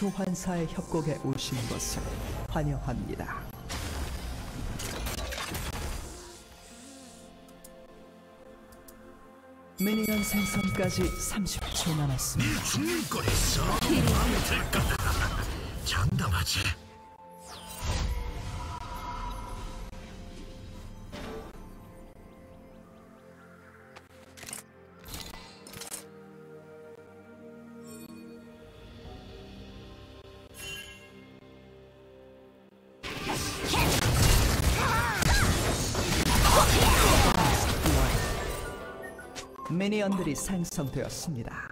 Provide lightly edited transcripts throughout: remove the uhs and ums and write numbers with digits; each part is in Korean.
소환사의 협곡에 오신 것을 환영합니다. 미니언 생성까지 30초 남았습니다. 죽는 거랬어. 될 거다. 장담하지. 미니언들이 생성되었습니다.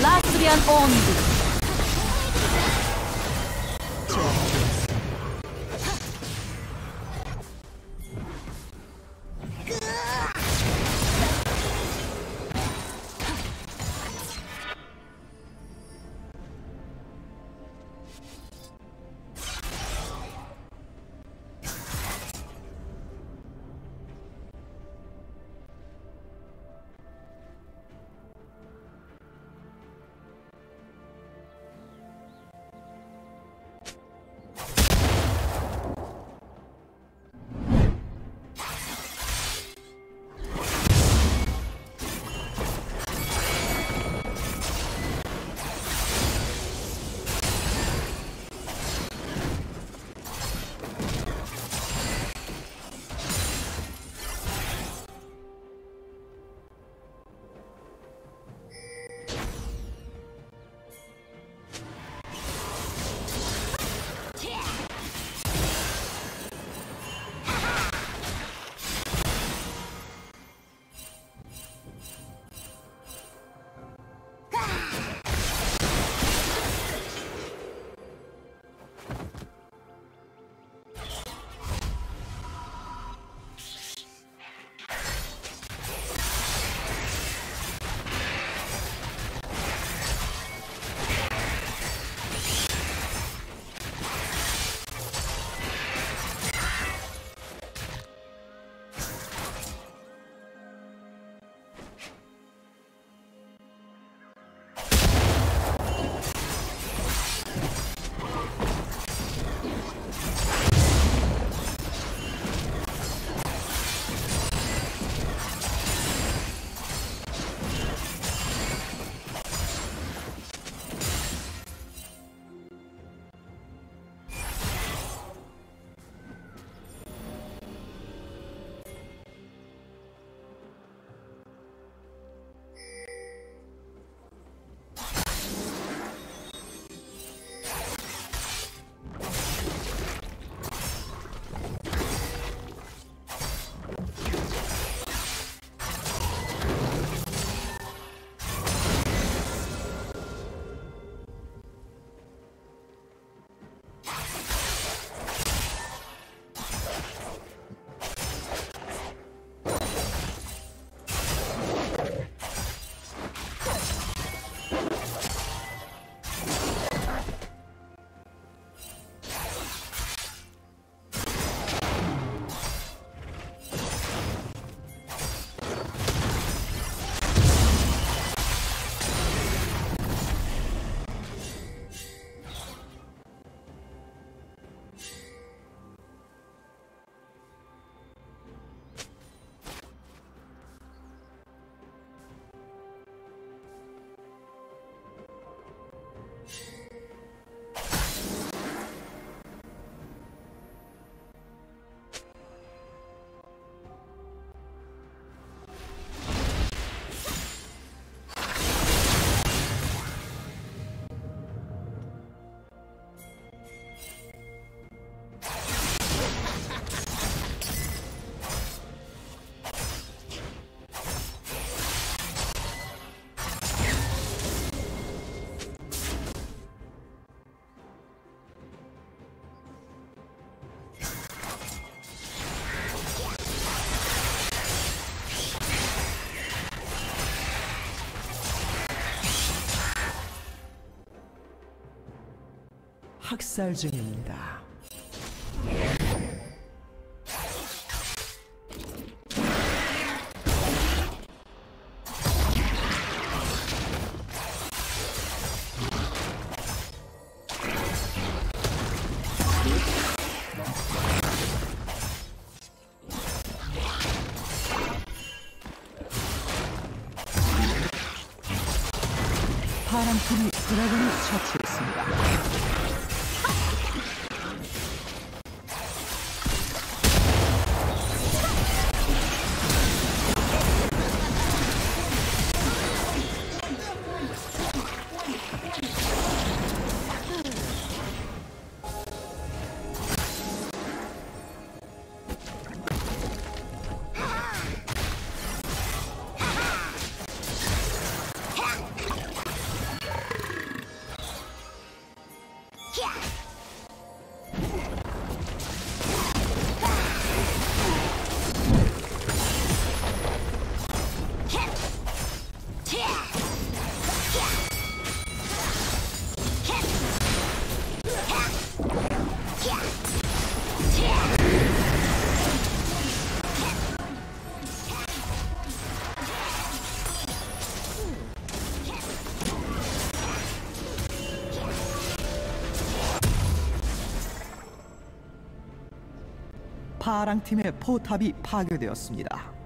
라스비안 온드. 학살 중입니다. 파랑팀이 드래곤을 처치했습니다. 파랑팀의 포탑이 파괴되었습니다.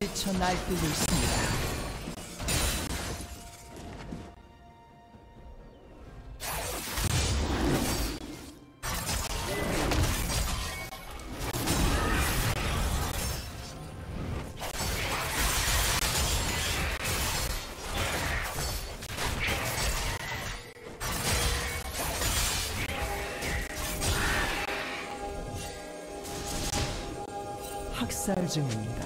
미쳐 날뛰고 있습니다. 학살 중입니다.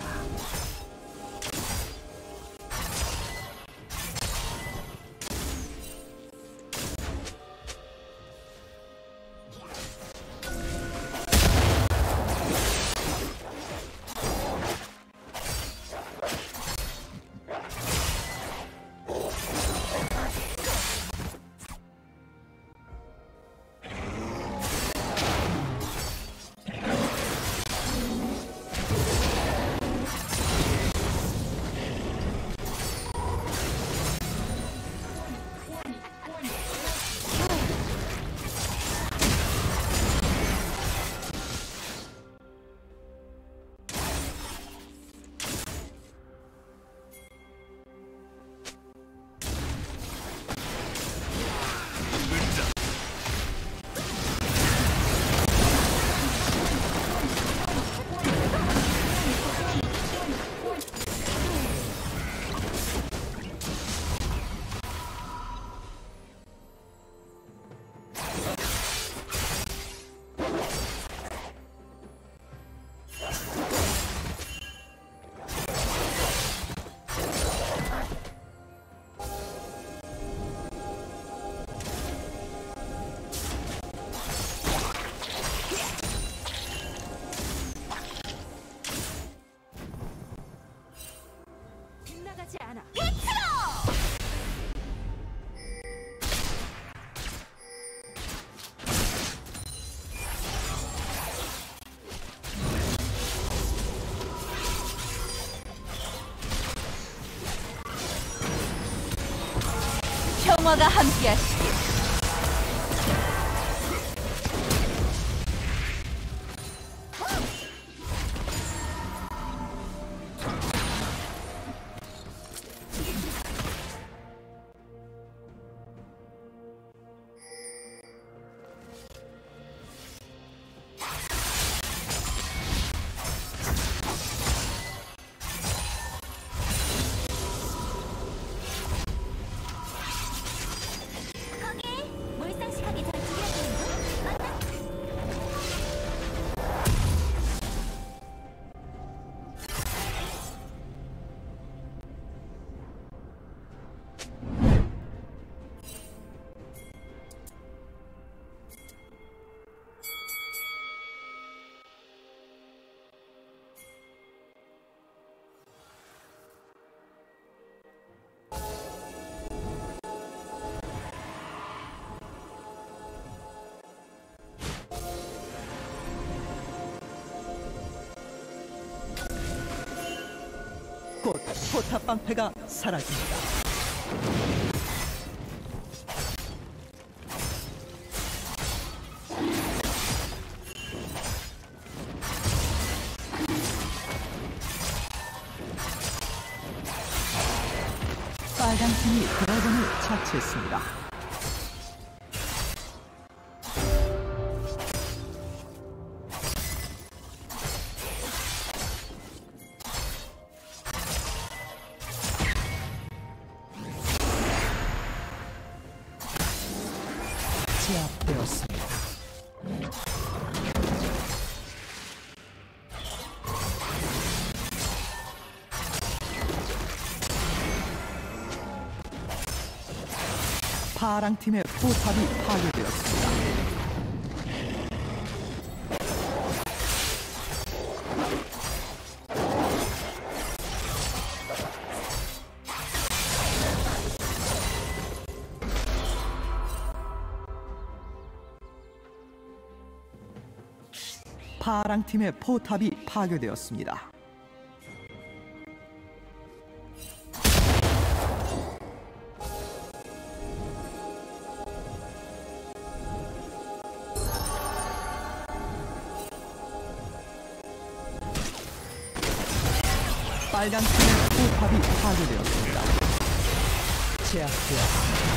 평화가 함께하시길. 곧 포탑 방패가 사라집니다. 빨간 팀이 드래곤을 처치했습니다. 제압되었습니다. 파랑팀의 포탑이 파괴되었습니다. 파랑팀의 포탑이 파괴되었습니다. 빨강팀의 포탑이 파괴되었습니다. 제압되었습니다.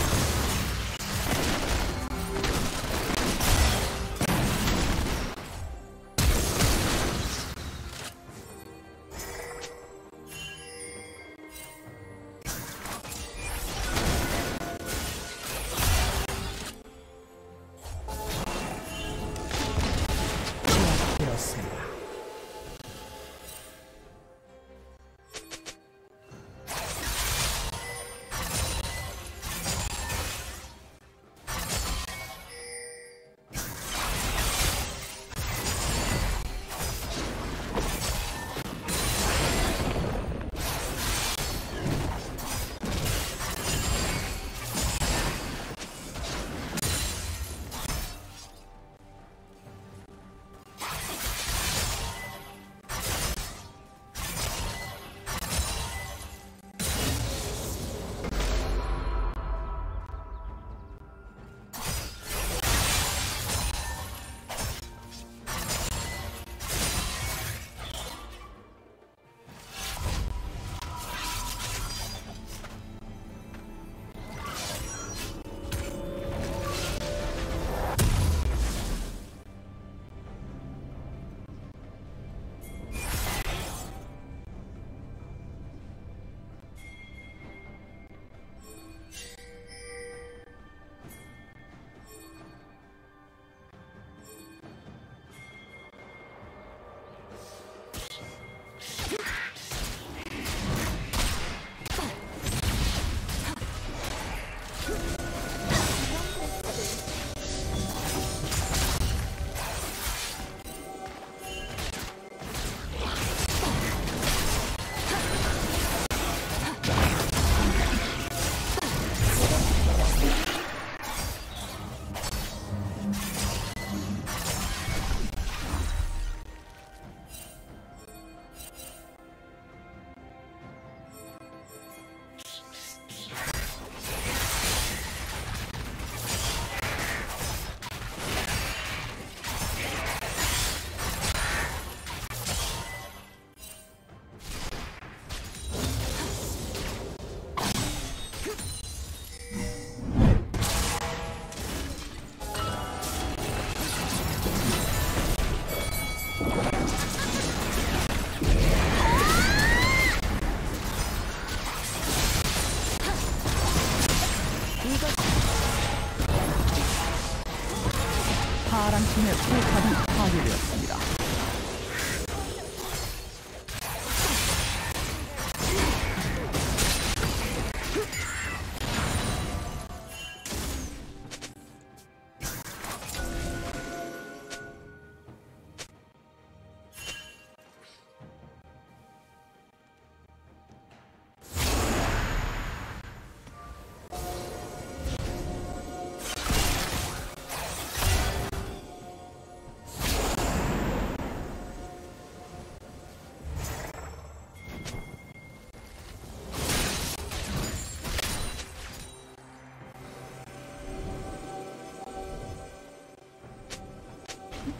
파랑팀의 포탑이 파괴되었습니다.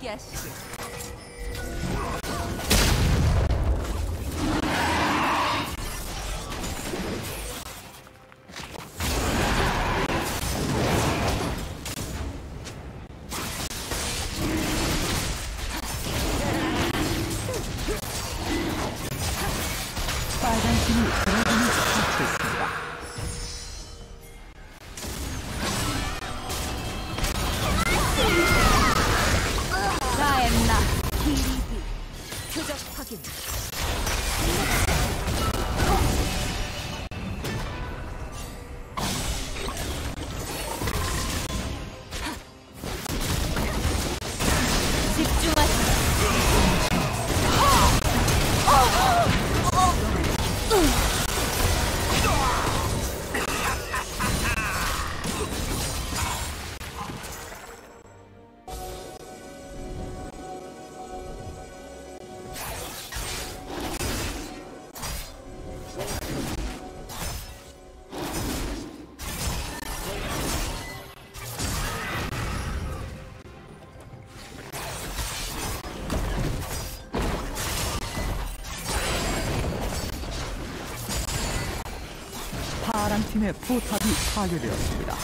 야시. 빨간 팀이 드래곤을 잡고 있습니다. 파랑팀의 포탑이 파괴되었습니다.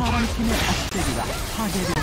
파랑팀의 앞대기가 파괴되었습니다.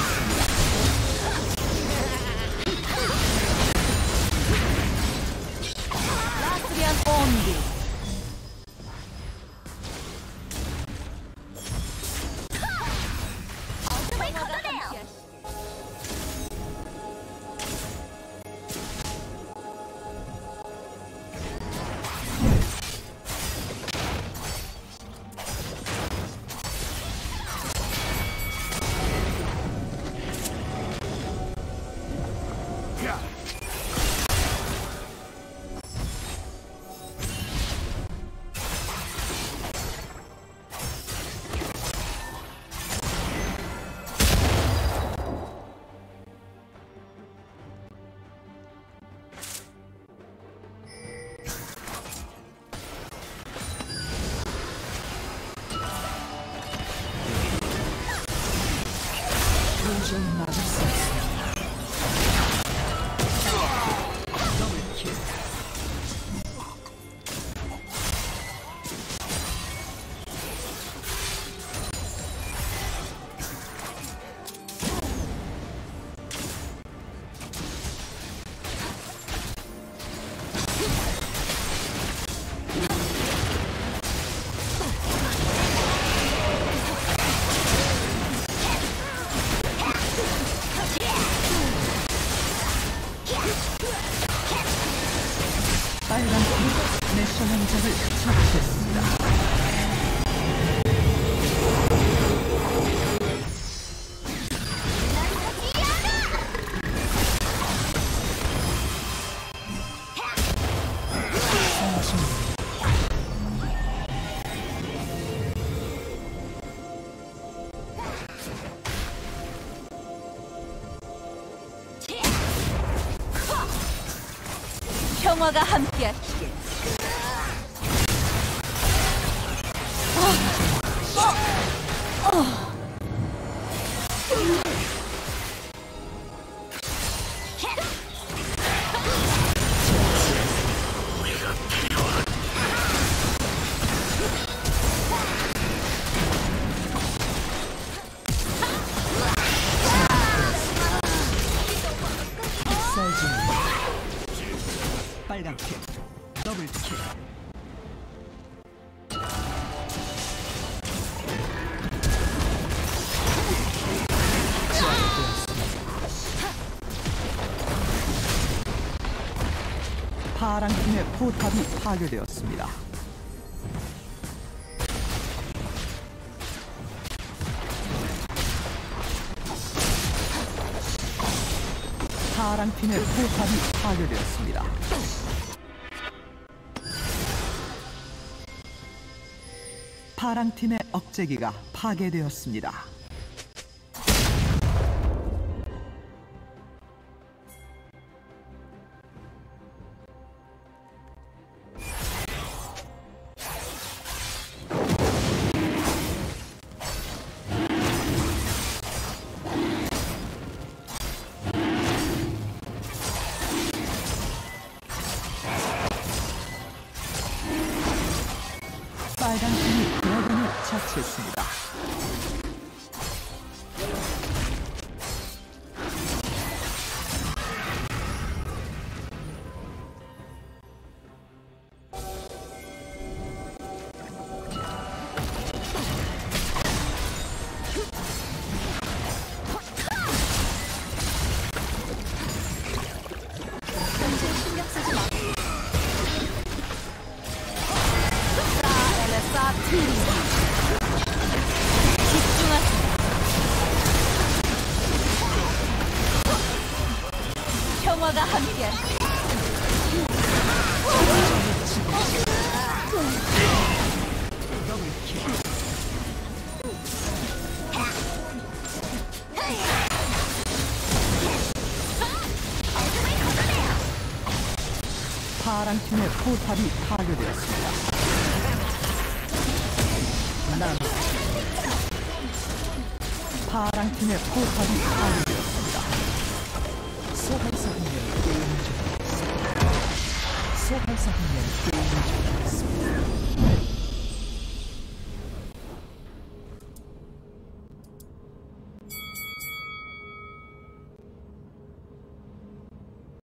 미션행적을 처치했습니다. 평화가 함께하시길. 빨간 킬, 더블 킬. 파랑 팀의 포탑이 파괴되었습니다. 파랑 팀의 포탑이 파괴되었습니다. 파랑 팀의 억제기가 파괴되었습니다. 빨간 팀이 드래곤을 처치했습니다. 평화가 함께한 파랑 팀의 포탑이 파괴되었습니다. 파랑 팀의 포탑이 파괴되었습니다. 소환사 한 명이 게임을 중이었습니다.